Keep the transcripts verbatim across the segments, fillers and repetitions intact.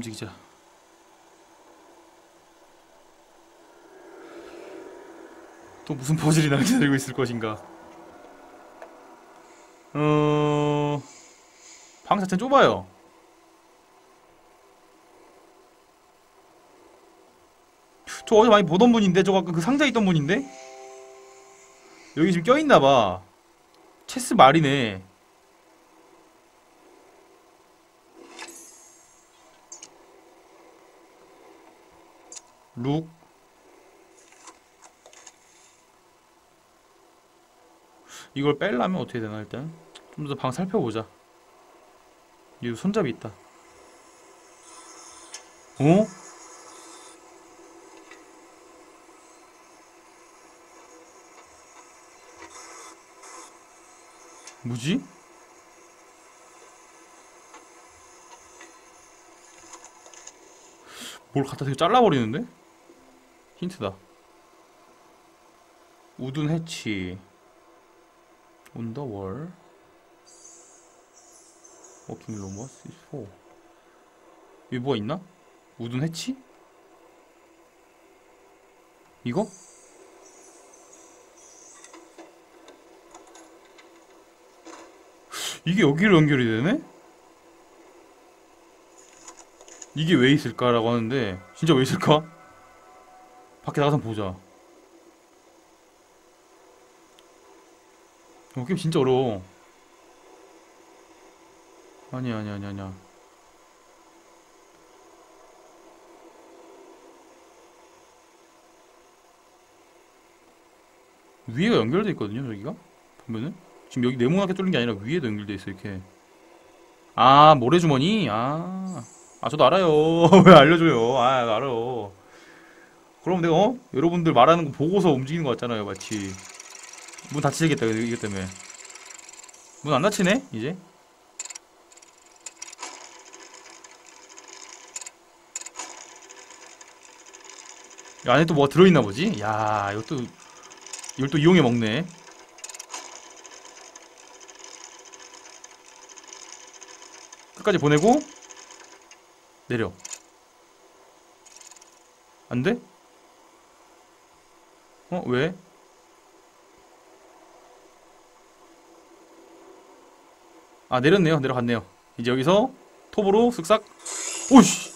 움직이자. 또 무슨 퍼즐이 날 기다리고 있을 것인가. 어... 방 자체는 좁아요. 저 어제 많이 보던 분인데, 저거 아까 그 상자에 있던 분인데? 여기 지금 껴있나봐. 체스 말이네. 룩. 이걸 뺄라면 어떻게 되나, 일단. 좀 더 방 살펴보자. 여기 손잡이 있다. 어? 뭐지? 뭘 갖다 대고 잘라버리는데? 힌트다. 우둔 해치. 온더월. 워킹 로머스 사. 여기 뭐가 있나? 우둔 해치? 이거? 이게 여기로 연결이 되네? 이게 왜 있을까라고 하는데, 진짜 왜 있을까? 밖에 나가서 보자. 어, 게임 진짜 어려워. 아니야, 아니야, 아니야, 아니야. 위에가 연결돼 있거든요, 저기가? 보면은? 지금 여기 네모나게 뚫린 게 아니라 위에도 연결돼 있어, 이렇게. 아, 모래주머니? 아, 아 저도 알아요. 왜 알려줘요? 아, 알아요. 그럼 내가, 어? 여러분들 말하는 거 보고서 움직이는 거 같잖아요, 마치. 문 닫히겠다, 이게 때문에. 문 안 닫히네, 이제? 야, 안에 또 뭐가 들어있나 보지? 야, 이것도, 이걸 또 이용해 먹네. 끝까지 보내고 내려. 안 돼? 어? 왜? 아, 내렸네요. 내려갔네요. 이제 여기서 톱으로 쓱싹. 오이씨!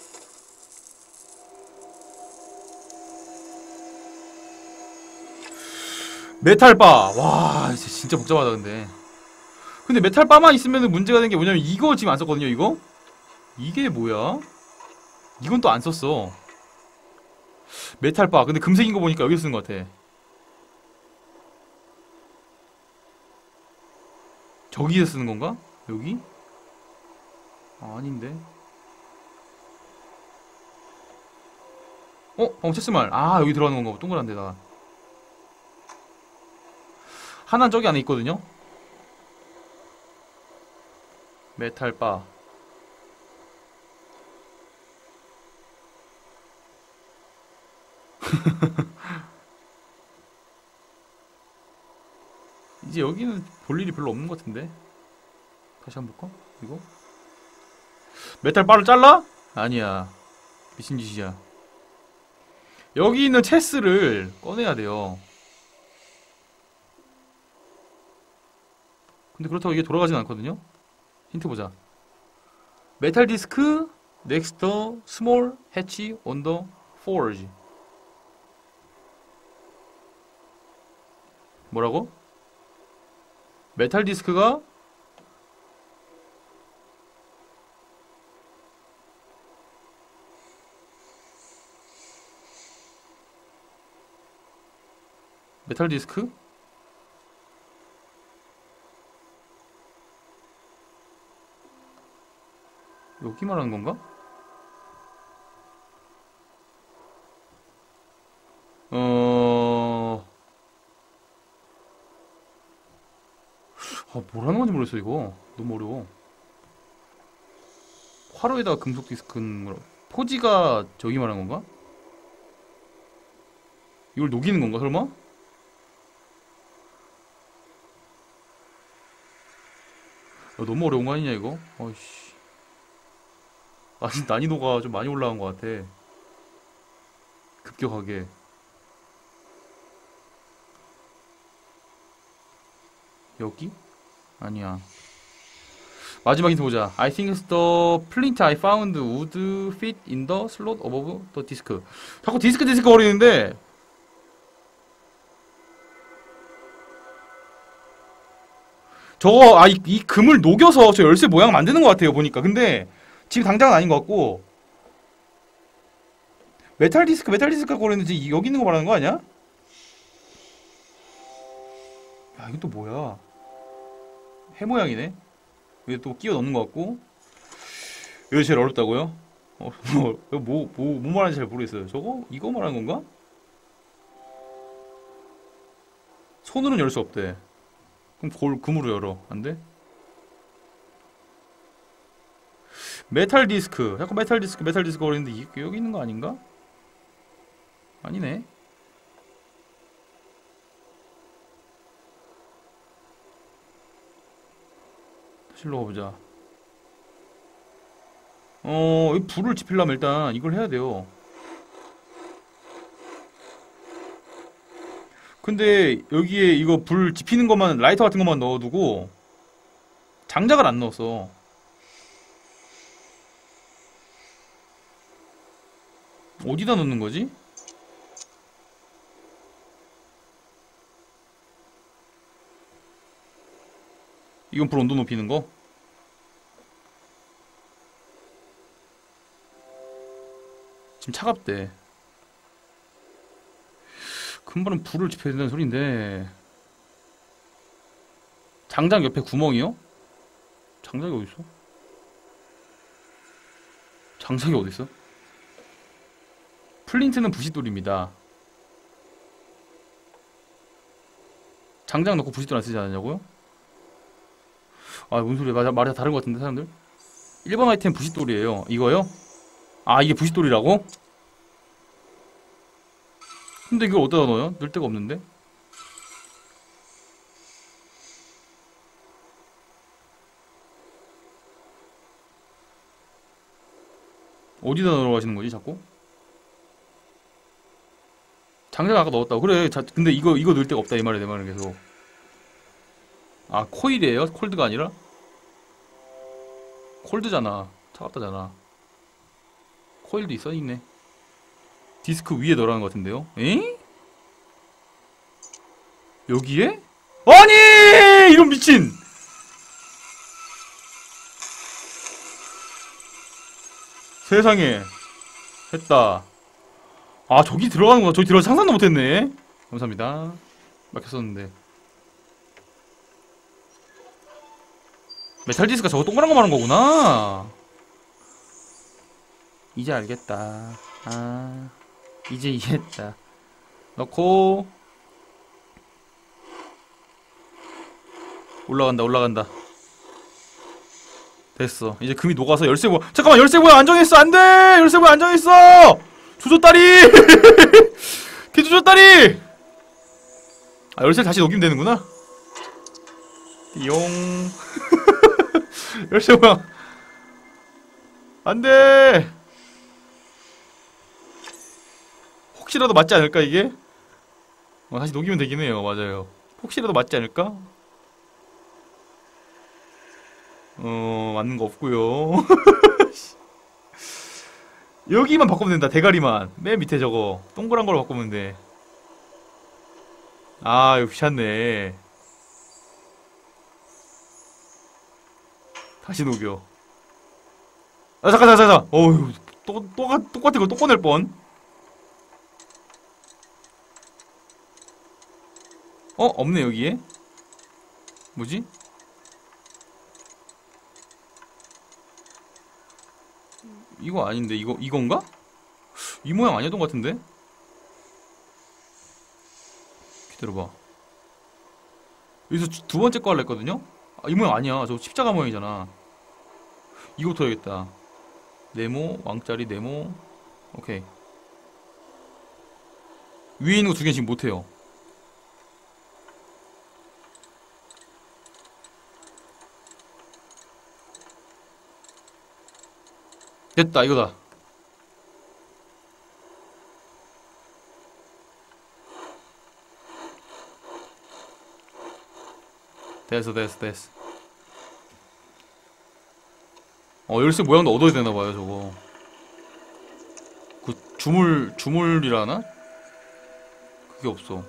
메탈바! 와, 진짜 복잡하다, 근데. 근데 메탈바만 있으면 문제가 된게 뭐냐면, 이거 지금 안 썼거든요, 이거? 이게 뭐야? 이건 또 안 썼어. 메탈바. 근데 금색인 거 보니까 여기 쓰는 것 같아. 저기에 쓰는 건가? 여기? 아, 아닌데. 어? 방금 체스말. 아, 여기 들어가는 건가 봐. 동그란데, 나. 하나는 저기 안에 있거든요? 메탈바. 이제 여기는 볼 일이 별로 없는 것 같은데. 다시 한번 볼까? 이거? 메탈바를 잘라? 아니야. 미친 짓이야. 여기 있는 체스를 꺼내야 돼요. 근데 그렇다고 이게 돌아가진 않거든요? 힌트 보자. 메탈 디스크, 넥스터, 스몰, 해치, 온더, 포지. 뭐라고? 메탈 디스크가 메탈 디스크? 여기 말하는 건가? 어... 아, 뭐라는 건지 모르겠어, 이거. 너무 어려워. 화로에다가 금속 디스크는 뭐라... 포지가 저기 말하는 건가? 이걸 녹이는 건가, 설마? 야, 너무 어려운 거 아니냐, 이거? 어이씨. 아 진짜 난이도가 좀 많이 올라간 것 같아. 급격하게. 여기? 아니야. 마지막 힌트 보자. I think the flint I found would fit in the slot above the disk. 자꾸 디스크 디스크 거리는데 저거 아 이 이 금을 녹여서 저 열쇠 모양 만드는 것 같아요 보니까. 근데 지금 당장은 아닌 것 같고. 메탈 디스크 메탈 디스크 거리는데 여기 있는 거 말하는 거 아니야? 야 이거 또 뭐야? 해 모양이네. 이게 또 끼워 넣는 것 같고. 이거 제일 어렵다고요? 어, 뭐, 뭐, 뭐 말하는지 잘 모르겠어요. 저거? 이거 말하는 건가? 손으로는 열 수 없대. 그럼 골, 금으로 열어. 안 돼? 메탈 디스크. 약간 메탈 디스크, 메탈 디스크 거리는데 이게 여기 있는 거 아닌가? 아니네. 실로 가보자. 어, 이 불을 지필려면 일단 이걸 해야 돼요. 근데 여기에 이거 불 지피는 것만, 라이터 같은 것만 넣어두고 장작을 안 넣었어. 어디다 넣는 거지? 이건 불 온도 높이는 거? 지금 차갑대. 금발은 불을 지펴야 된다는 소린데. 장작 옆에 구멍이요? 장작이 어딨어? 장작이 어딨어? 플린트는 부싯돌입니다. 장작 넣고 부싯돌 안 쓰지 않았냐고요? 아, 뭔 소리야. 말이, 말이 다른 것 같은데, 사람들? 일 번 아이템 부싯돌이에요. 이거요? 아, 이게 부싯돌이라고? 근데 이걸 어디다 넣어요? 넣을 데가 없는데? 어디다 넣으러 가시는 거지, 자꾸? 장작 아까 넣었다고. 그래, 자, 근데 이거, 이거 넣을 데가 없다. 이 말이야, 내 말은 계속. 아, 코일이에요? 콜드가 아니라? 콜드잖아. 차갑다잖아. 코일도 있어? 있네. 디스크 위에 넣으라는 것 같은데요? 에잉? 여기에? 아니! 이런 미친! 세상에. 했다. 아, 저기 들어가는 거야. 저기 들어가서 상상도 못했네. 감사합니다. 막혔었는데. 메탈 디스크가 저거 동그란 거 말한 거구나. 이제 알겠다. 아, 이제 이해했다. 넣고 올라간다, 올라간다. 됐어. 이제 금이 녹아서 열쇠 모양. 잠깐만, 열쇠 모양 안 정했어. 안 돼. 열쇠 모양 안 정했어. 조조다리. 개조조다리. 아, 열쇠 다시 녹이면 되는구나. 띠용. 열쇠 모양 안돼. 혹시라도 맞지 않을까 이게? 어, 다시 녹이면 되긴 해요. 맞아요. 혹시라도 맞지 않을까? 어... 맞는 거 없고요. 여기만 바꾸면 된다. 대가리만 맨 밑에 저거 동그란 걸로 바꾸면 돼. 아 이거 귀찮네. 다시 녹여. 아 잠깐 잠깐 잠깐. 어휴 또 또 똑같은 거 또 꺼낼 뻔. 어 없네 여기에. 뭐지? 이거 아닌데 이거 이건가? 이 모양 아니었던 것 같은데. 기다려봐. 여기서 두 번째 거 하려 했거든요. 아, 이 모양 아니야. 저 십자가 모양이잖아. 이거부터 해야겠다. 네모, 왕짜리, 네모. 오케이. 위에 있는 거 두 개는 지금 못해요. 됐다, 이거다. 됐어, 됐어, 됐어. 어, 열쇠 모양도 얻어야 되나봐요, 저거. 그, 주물, 주물이라나? 그게 없어.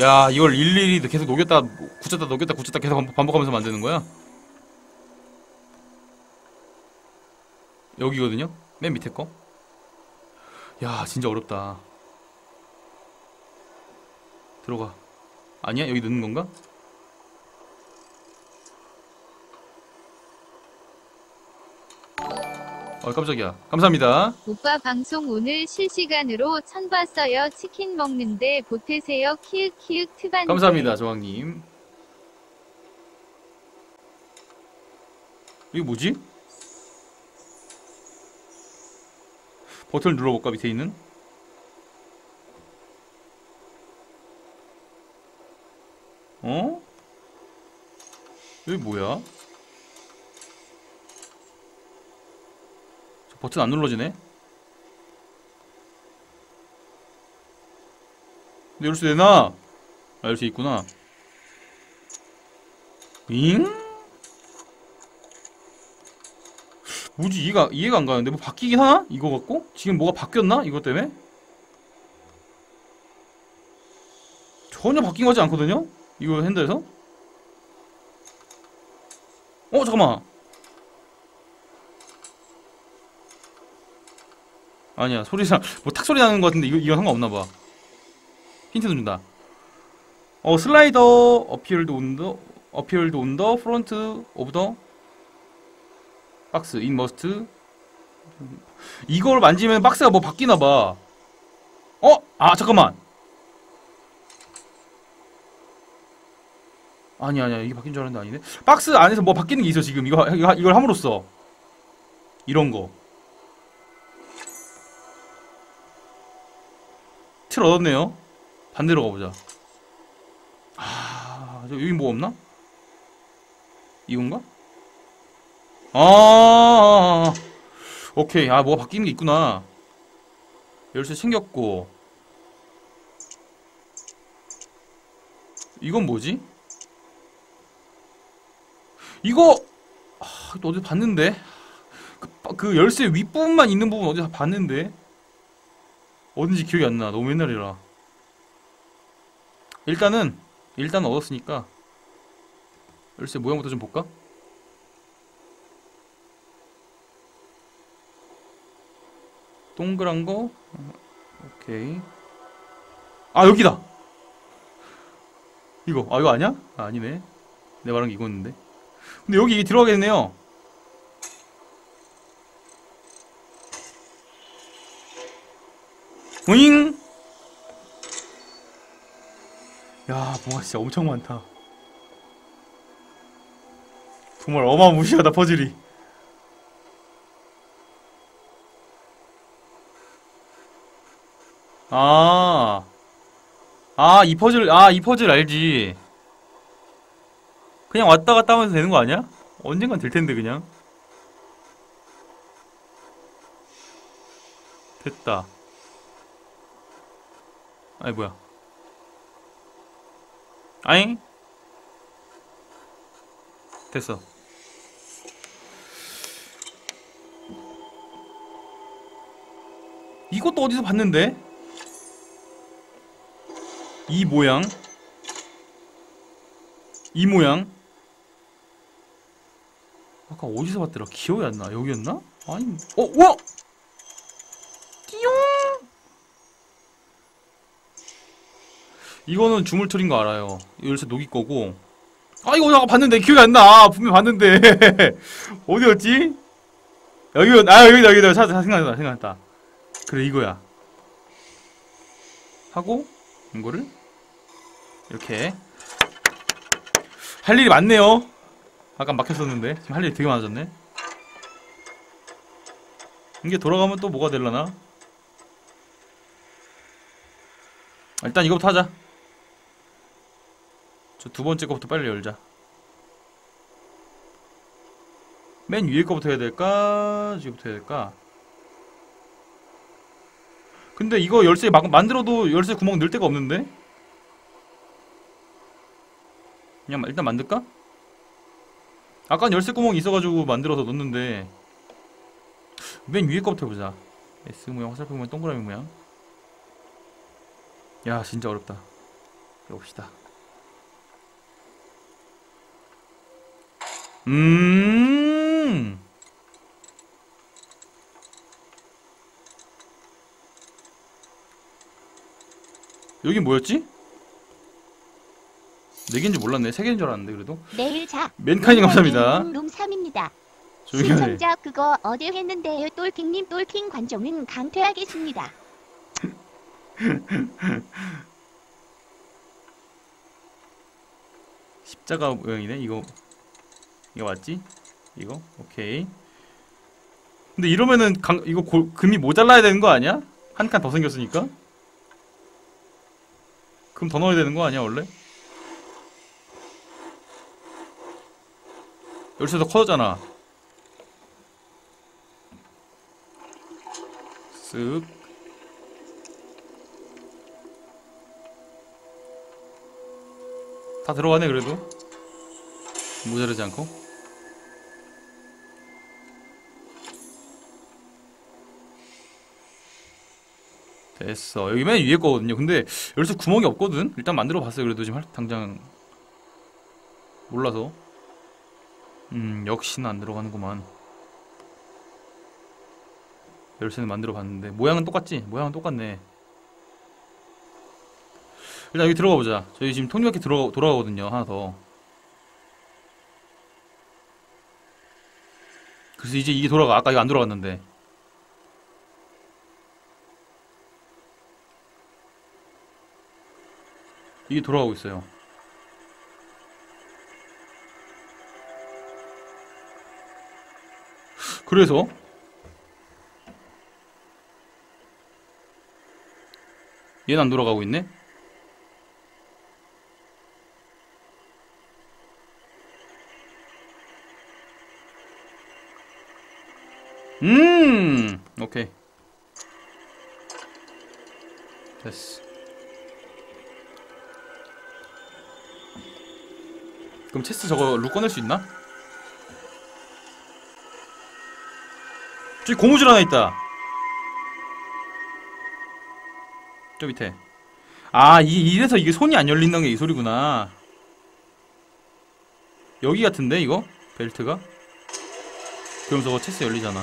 야, 이걸 일일이 계속 녹였다, 굳혔다, 녹였다, 굳혔다 계속 반복하면서 만드는 거야? 여기거든요? 맨 밑에 거? 야, 진짜 어렵다. 들어가. 아니야? 여기 넣는 건가? 어, 깜짝이야. 감사합니다. 오빠 방송 오늘 실시간으로 천 봤어요. 치킨 먹는데 보태세요. 키읔 키읔 트반. 감사합니다, 조왕님. 이게 뭐지? 버튼을 눌러볼까, 밑에 있는? 어? 이게 뭐야? 저 버튼 안 눌러지네? 근데 열쇠 내놔! 아, 열쇠 있구나. 잉? 뭐지, 이해가, 이해가 안 가는데? 뭐 바뀌긴 하나? 이거 갖고? 지금 뭐가 바뀌었나? 이것 때문에? 전혀 바뀐 거 같지 않거든요? 이거 핸드에서? 어, 잠깐만. 아니야, 소리상, 뭐 탁 소리 나는 것 같은데, 이거, 이거 상관없나봐. 힌트도 준다. 어, 슬라이더, 어피얼드 온 더, 어피얼드 온 더, 프론트 오브 더, 박스, 인 머스트. 이걸 만지면 박스가 뭐 바뀌나봐. 어? 아, 잠깐만. 아니야, 아니야. 이게 바뀐 줄 알았는데 아니네. 박스 안에서 뭐 바뀌는 게 있어, 지금. 이거, 이거 이걸 함으로써. 이런 거. 틀 얻었네요. 반대로 가보자. 아, 여기 뭐 없나? 이건가? 아, 오케이. 아, 뭐가 바뀌는 게 있구나. 열쇠 챙겼고. 이건 뭐지? 이거 아, 또 어디 봤는데? 그, 그 열쇠 윗부분만 있는 부분 어디 다 봤는데? 어딘지 기억이 안 나. 너무 옛날이라. 일단은 일단 얻었으니까 열쇠 모양부터 좀 볼까? 동그란 거? 오케이. 아, 여기다! 이거. 아, 이거 아니야? 아, 아니네. 내 말한 게 이거였는데. 근데 여기 이게 들어가겠네요. 오잉! 야, 뭐가 진짜 엄청 많다. 정말 어마무시하다, 퍼즐이. 아, 아, 이 퍼즐, 아, 이 퍼즐 알지. 그냥 왔다 갔다 하면서 되는 거 아니야? 언젠간 될 텐데, 그냥. 됐다. 아니, 뭐야. 아잉? 됐어. 이것도 어디서 봤는데? 이 모양? 이 모양? 아까 어디서 봤더라? 기억이 안 나. 여기였나? 아니, 어, 우와! 띠용! 이거는 주물틀인 거 알아요. 열쇠 녹일 거고. 아, 이거 아까 봤는데. 기억이 안 나. 분명히 봤는데. 어디였지? 여기였, 아, 여기다, 여기다. 찾아, 생각났다, 생각났다. 그래, 이거야. 하고, 이거를. 이렇게. 할 일이 많네요. 아까 막혔었는데 지금 할 일이 되게 많아졌네. 이게 돌아가면 또 뭐가 될라나? 일단 이거부터 하자. 저 두 번째 거부터 빨리 열자. 맨 위에 거부터 해야 될까? 지금부터 해야 될까? 근데 이거 열쇠 막 만들어도 열쇠 구멍 넣을 데가 없는데? 그냥 일단 만들까? 아까는 열쇠 구멍이 있어가지고 만들어서 넣었는데 맨 위에 거부터 해보자. S 모양, 화살표 모양, 동그라미 모양. 야 진짜 어렵다. 해봅시다. 음. 여기 뭐였지? 네 개인지 몰랐네. 세 개인 줄 알았는데 그래도. 내일 자. 맨카님 감사합니다. 룸 삼입니다. 시청자 그거 어제 했는데요. 똘킹님 똘킹 관종은 강퇴하겠습니다. 십자가 모양이네. 이거 이거 맞지? 이거? 오케이. 근데 이러면은 강, 이거 고, 금이 모자라야 되는 거 아니야? 한 칸 더 생겼으니까? 금 더 넣어야 되는 거 아니야 원래? 열쇠 더 커졌잖아. 쓱. 다 들어가네 그래도. 모자르지 않고. 됐어. 여기 맨 위에 거거든요. 근데 열쇠 구멍이 없거든? 일단 만들어 봤어요. 그래도 지금 당장 몰라서. 음, 역시나 안 들어가는구만. 열쇠는 만들어 봤는데 모양은 똑같지? 모양은 똑같네. 일단 여기 들어가 보자. 저희 지금 톱니바퀴 들어 돌아가거든요. 하나 더. 그래서 이제 이게 돌아가. 아까 이거 안 돌아갔는데. 이게 돌아가고 있어요. 그래서 얘는 안 돌아가고 있네. 음, 오케이. 됐어. 그럼 체스 저거 룩 꺼낼 수 있나? 저기 고무줄 하나 있다. 저 밑에. 아, 이, 이래서 이게 손이 안 열린다는 게 이 소리구나. 여기 같은데 이거? 벨트가? 그럼 저거 체스 열리잖아.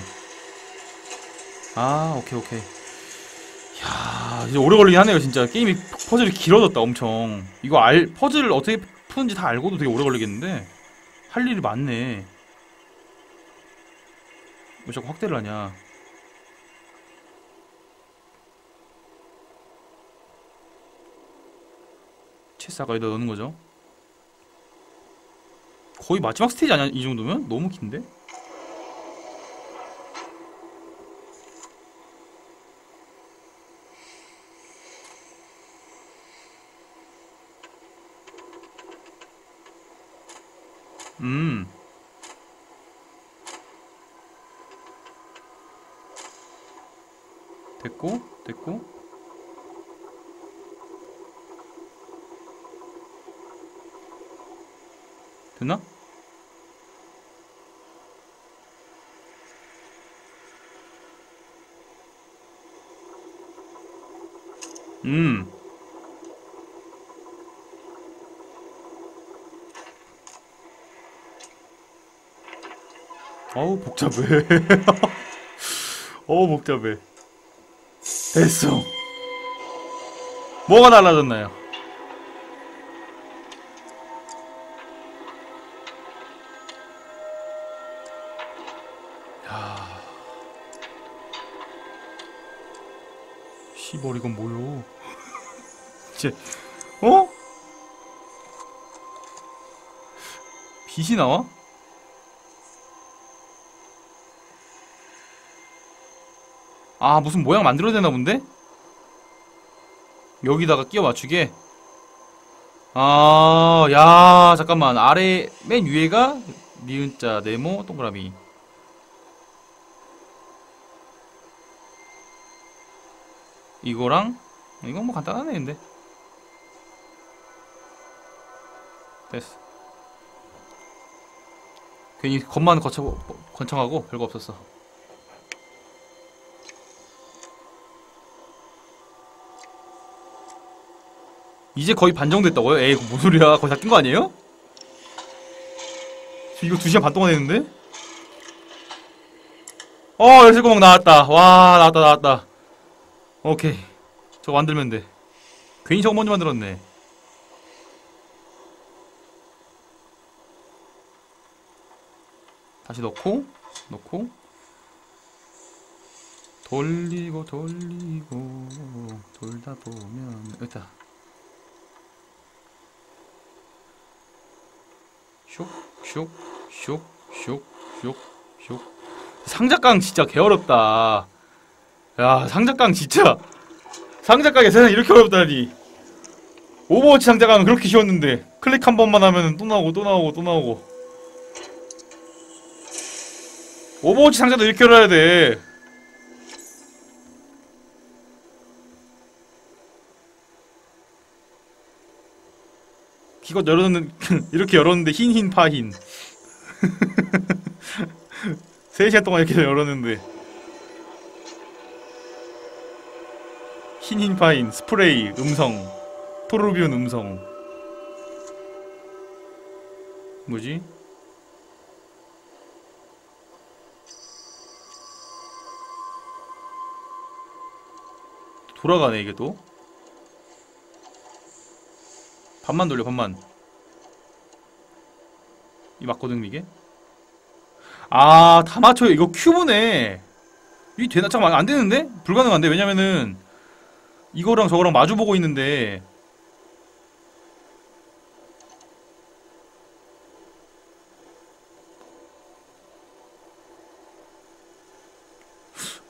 아, 오케이 오케이. 이야, 이제 오래 걸리긴 하네요 진짜. 게임이 퍼즐이 길어졌다 엄청. 이거 알 퍼즐을 어떻게 푸는지 다 알고도 되게 오래 걸리겠는데 할 일이 많네. 왜 자꾸 확대를 하냐. 체스 아까 여기다 넣는 거죠. 거의 마지막 스테이지 아니야 이 정도면? 너무 긴데? 음. 됐고, 됐고. 됐나? 음. 어우 복잡해. 어우 복잡해. 됐어. 뭐가 달라졌나요? 야, 씨발 이건 뭐요? 이제 어? 빛이 나와? 아 무슨 모양 만들어야 되나 본데? 여기다가 끼워 맞추게. 아, 야 잠깐만. 아래 맨 위에가 니은자 네모 동그라미. 이거랑 이건 뭐 간단하네. 근데 됐어. 괜히 겉만 거쳐, 건청하고 별거 없었어. 이제 거의 반 정도 됐다고요? 에이, 뭔 소리야. 거의 다 낀 거 아니에요? 이거 두 시간 반 동안 했는데? 어, 열쇠구멍 나왔다. 와, 나왔다, 나왔다. 오케이. 저거 만들면 돼. 괜히 저거 먼저 만들었네. 다시 넣고, 넣고. 돌리고, 돌리고, 돌다 보면, 됐다. 슉, 슉, 슉, 슉, 슉, 슉. 상자깡 진짜 개어렵다. 야, 상자깡 진짜. 상자깡에 세상 이렇게 어렵다니. 오버워치 상자깡은 그렇게 쉬웠는데. 클릭 한 번만 하면 또 나오고, 또 나오고, 또 나오고. 오버워치 상자도 이렇게 열어야 돼. 기껏 열어놓는, 이렇게 열었는데, 흰, 흰, 파, 흰. 세 시간 동안 이렇게 열었는데. 흰, 흰, 파, 흰. 스프레이, 음성. 토르비온 음성. 뭐지? 돌아가네, 이게 또. 반만 돌려, 반만. 이 맞거든, 이게? 아, 다 맞춰요. 이거 큐브네. 이 되나? 잠깐만, 안 되는데? 불가능한데? 왜냐면은, 이거랑 저거랑 마주보고 있는데.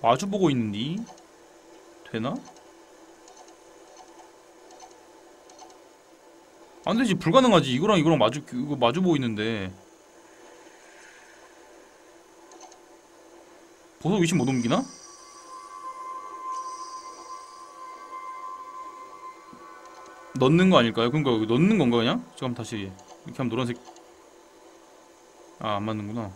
마주보고 있는데? 되나? 안 되지, 불가능하지. 이거랑 이거랑 마주, 이거 마주 보이는데. 보석 위치 못 옮기나? 넣는 거 아닐까요? 그니까, 넣는 건가, 그냥? 지금 다시. 이렇게 하면 노란색. 아, 안 맞는구나.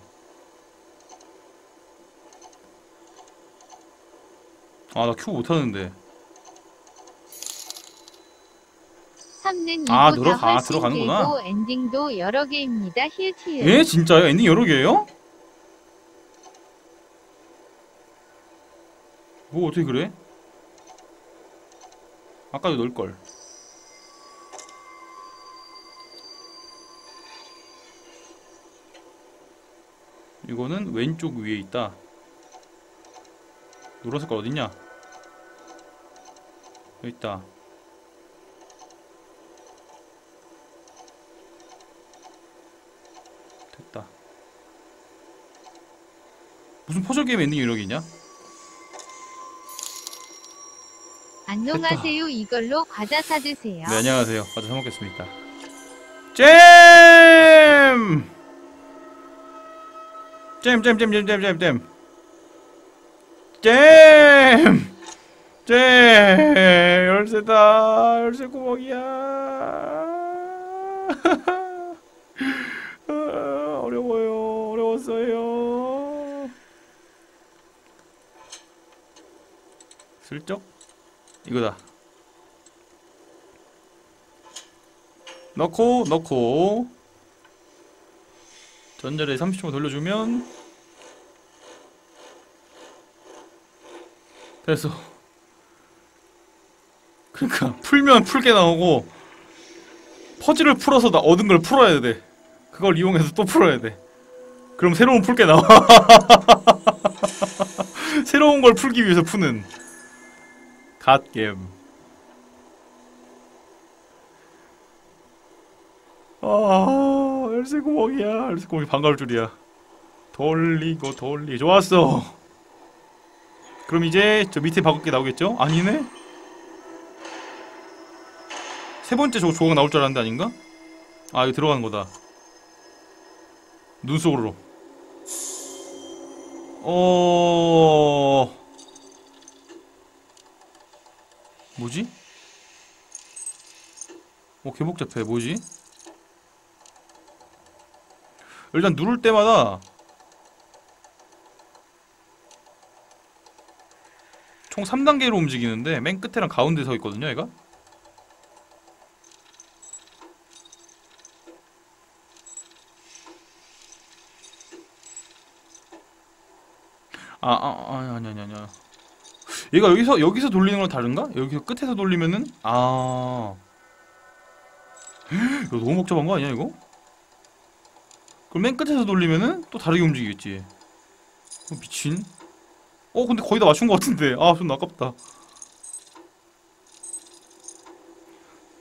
아, 나 큐브 못하는데. 아, 들어가, 들어가는구나. 엔딩도 여러 개입니다. 힐티에. 예, 진짜요? 엔딩 여러 개예요? 뭐 어떻게 그래? 아까도 넣을 걸. 이거는 왼쪽 위에 있다. 노란색 거 어딨냐? 여기 있다. 무슨 퍼즐게임 엔딩 유력이냐? 안녕하세요. 이걸로 과자 사드세요. 네, 안녕하세요. 과자 사먹겠습니다. 잼! 잼, 잼, 잼, 잼, 잼, 잼, 잼. 잼! 잼! 열쇠다. 열쇠 구멍이야. 어려워요. 어려웠어요. 슬쩍? 이거다. 넣고 넣고 전자레 삼십 초만 돌려주면 됐어. 그러니까 풀면 풀게 나오고 퍼즐을 풀어서 나 얻은 걸 풀어야 돼. 그걸 이용해서 또 풀어야 돼. 그럼 새로운 풀게 나와. 새로운 걸 풀기 위해서 푸는 갓겜. 아, 열쇠구멍이야. 열쇠구멍이 반가울 줄이야. 돌리고 돌리고. 좋았어. 그럼 이제 저 밑에 바꿀 게 나오겠죠? 아니네? 세 번째 조, 조각 나올 줄 알았는데 아닌가? 아, 이거 들어가는 거다. 눈 속으로. 어... 뭐지? 어, 개 복잡해. 뭐지? 일단 누를 때마다 총 삼 단계로 움직이는데 맨 끝에랑 가운데 서 있거든요, 얘가? 아, 아, 아니, 아니, 아니, 아니야. 얘가 여기서, 여기서 돌리는 건 다른가? 여기서 끝에서 돌리면은? 아. 이거 너무 복잡한 거 아니야, 이거? 그럼 맨 끝에서 돌리면은 또 다르게 움직이겠지. 어, 미친. 어, 근데 거의 다 맞춘 것 같은데. 아, 좀 아깝다.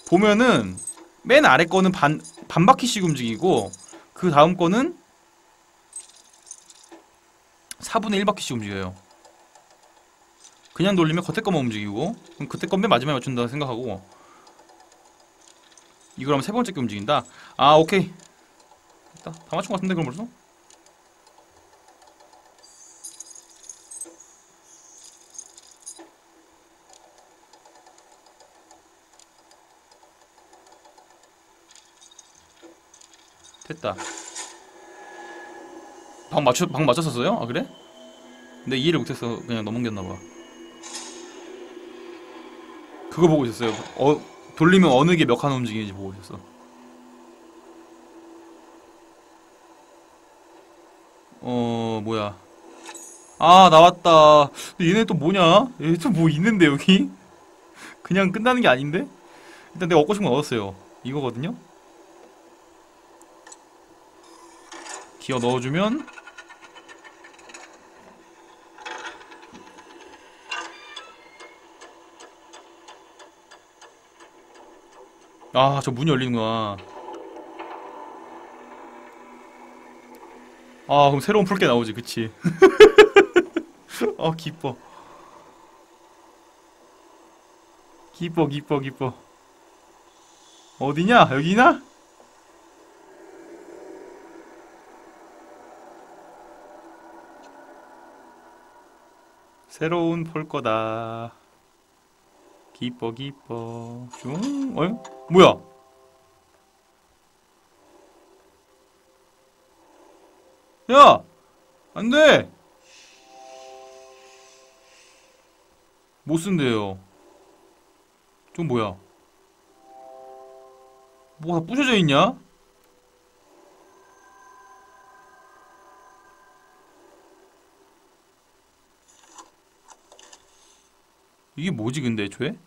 보면은, 맨 아래 거는 반, 반 바퀴씩 움직이고, 그 다음 거는, 사분의 일 바퀴씩 움직여요. 그냥 돌리면 겉에 것만 움직이고, 그럼 그때 건 맨 마지막에 맞춘다 생각하고, 이걸 하면 세 번째 게 움직인다. 아, 오케이. 다, 다 맞춘 것 같은데, 그럼 벌써? 됐다. 방 맞춰, 방 맞췄었어요? 아, 그래? 근데 이해를 못해서 그냥 넘겼나봐. 그거 보고 있었어요. 어, 돌리면 어느 게 몇 칸 움직이는지 보고 있었어. 어, 뭐야. 아, 나왔다. 근데 얘네 또 뭐냐? 얘네 또 뭐 있는데, 여기? 그냥 끝나는 게 아닌데? 일단 내가 얻고 싶은 건 얻었어요. 이거거든요? 기어 넣어주면 아, 저 문이 열리는구나. 아, 그럼 새로운 풀게 나오지, 그치? 아, 기뻐. 기뻐, 기뻐, 기뻐. 어디냐? 여기냐? 새로운 폴거다. 기뻐 기뻐. 슝. 어이? 뭐야? 야! 안 돼! 못 쓴대요. 좀 뭐야? 뭐가 다 부셔져 있냐? 이게 뭐지 근데 애초에?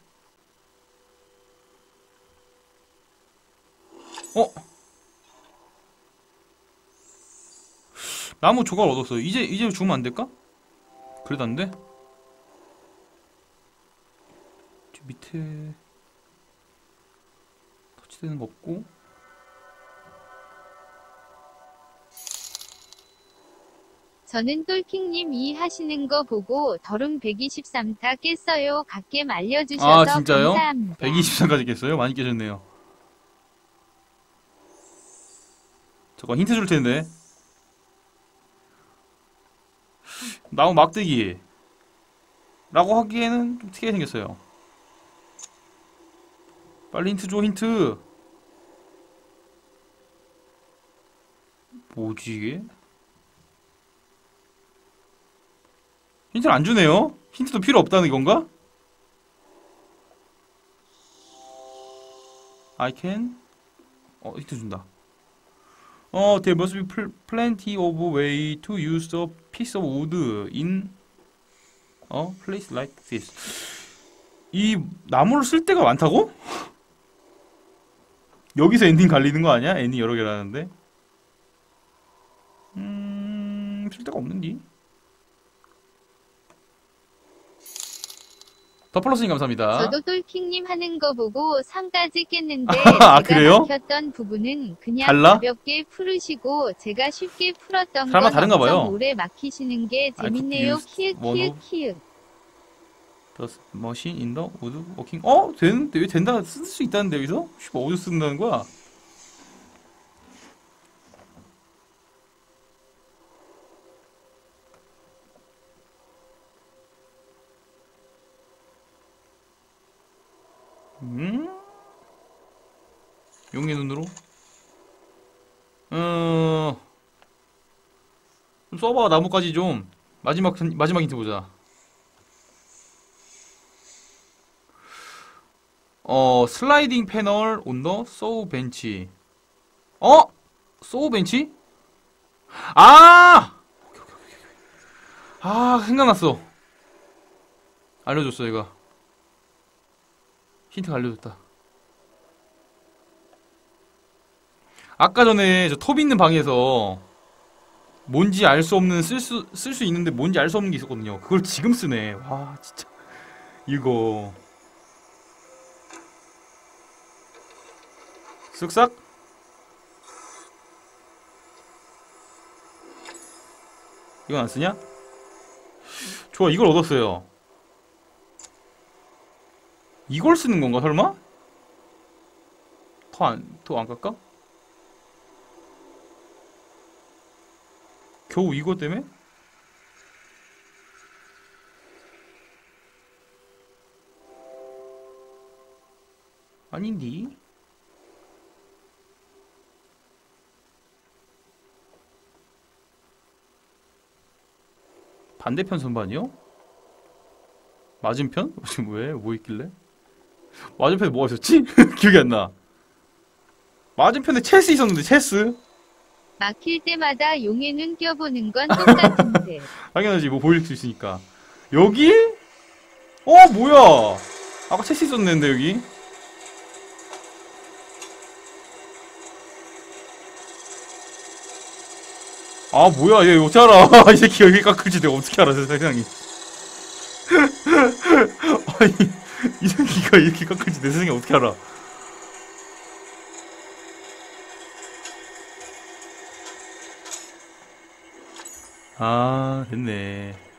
어? 나무 조각 얻었어. 이제 이제 주면 안 될까? 그래도 안 돼? 저 밑에 터치되는 거 없고. 저는 똘킹님 이 하시는 거 보고 더룸 백이십삼 타 깼어요. 갓겜 알려주셔서 감사합니다. 아, 진짜요? 감사합니다. 백이십삼 타까지 깼어요? 많이 깨졌네요. 잠깐 힌트 줄 텐데. 나무 막대기 라고 하기에는 좀 특이하게 생겼어요. 빨리 힌트 줘, 힌트. 뭐지 이게? 힌트를 안 주네요? 힌트도 필요 없다는 건가? I can. 어, 힌트 준다. 어, there must be plenty of way to use a piece of wood in a place like this. 이 나무를 쓸 데가 많다고? 여기서 엔딩 갈리는 거 아니야? 엔딩 여러 개라는데. 음, 쓸 데가 없는디? 더플러스님 감사합니다. 저도 똘킹님 하는 거 보고 삼까지 깼는데 아, 제가 그래요? 막혔던 부분은 그냥 달라? 가볍게 풀으시고 제가 쉽게 풀었던 건 엄청 오래 막히시는 게 재밌네요. 키읔 키읔 키읔. The machine in the wood working. 어? 되는데 왜 된다? 쓸 수 있다는데 여기서? 뭐 어디서 쓴다는 거야? 음? 용의 눈으로? 어... 좀 써봐. 나뭇가지 좀. 마지막, 마지막 힌트 보자. 어... 슬라이딩 패널 온 더 소우 벤치. 어? 소우 벤치? 아! 아, 생각났어. 알려줬어, 얘가. 힌트가 알려줬다. 아까 전에 저 톱이 있는 방에서 뭔지 알 수 없는 쓸 수, 쓸 수 있는데 뭔지 알 수 없는 게 있었거든요. 그걸 지금 쓰네. 와, 진짜. 이거. 쓱싹? 이건 안 쓰냐? 좋아, 이걸 얻었어요. 이걸 쓰는 건가, 설마? 더 안, 더 안 갈까? 겨우 이거 때문에? 아닌디? 반대편 선반이요? 맞은편? 지금 왜? 뭐 있길래? 맞은편에 뭐가 있었지? 기억이 안 나. 맞은편에 체스 있었는데, 체스? 막힐 때마다 용의 눈 껴보는 건 똑같은데. 당연하지, 뭐 보일 수 있으니까. 여기? 어, 뭐야? 아까 체스 있었는데, 여기? 아, 뭐야, 얘 어떻게 알아? 이 새끼 여기 깎을지 내가 어떻게 알아, 세상에. 아니, 이 새끼가 이렇게 깎을지 내 세상에 어떻게 알아? 아, 됐네.